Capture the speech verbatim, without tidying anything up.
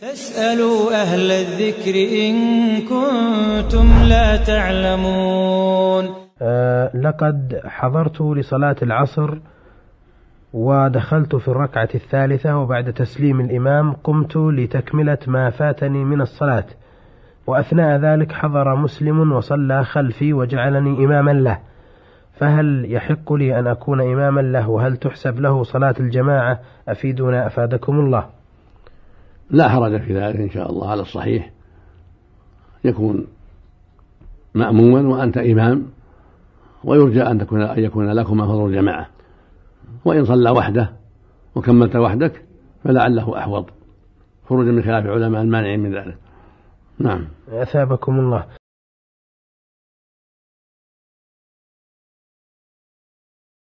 فاسألوا أهل الذكر إن كنتم لا تعلمون. أه لقد حضرت لصلاة العصر ودخلت في الركعة الثالثة، وبعد تسليم الإمام قمت لتكملة ما فاتني من الصلاة، وأثناء ذلك حضر مسلم وصلى خلفي وجعلني إماما له، فهل يحق لي أن أكون إماما له؟ وهل تحسب له صلاة الجماعة؟ أفيدنا أفادكم الله. لا حرج في ذلك إن شاء الله، على الصحيح يكون مأموما وأنت إمام، ويرجى أن تكون أن يكون لكما فضل الجماعة، وإن صلى وحده وكملت وحدك فلعله أحوط خروجا من خلاف العلماء المانعين من ذلك. نعم، أثابكم الله.